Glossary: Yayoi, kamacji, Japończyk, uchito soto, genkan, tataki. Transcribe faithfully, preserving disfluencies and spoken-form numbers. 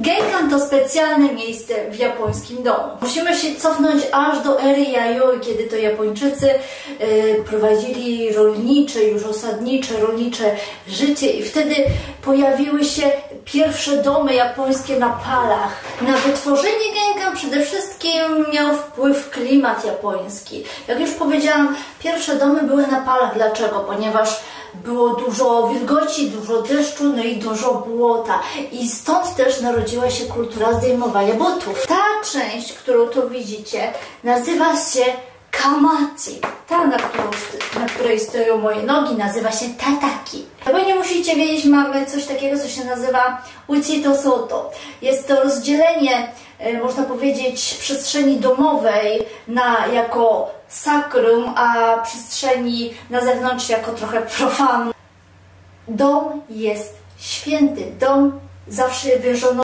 Genkan to specjalne miejsce w japońskim domu. Musimy się cofnąć aż do ery Yayoi, kiedy to Japończycy yy, prowadzili rolnicze, już osadnicze, rolnicze życie i wtedy pojawiły się pierwsze domy japońskie na palach. Na wytworzenie genkan przede wszystkim miał wpływ klimat japoński. Jak już powiedziałam, pierwsze domy były na palach. Dlaczego? Ponieważ było dużo wilgoci, dużo deszczu, no i dużo błota. I stąd też narodziła się kultura zdejmowania butów. Ta część, którą tu widzicie, nazywa się kamacji. Ta, na, którą, na której stoją moje nogi, nazywa się tataki. Bo nie musicie wiedzieć, mamy coś takiego, co się nazywa uchito soto. Jest to rozdzielenie, można powiedzieć, przestrzeni domowej na jako sakrum, a przestrzeni na zewnątrz jako trochę profan. Dom jest święty, dom zawsze wierzono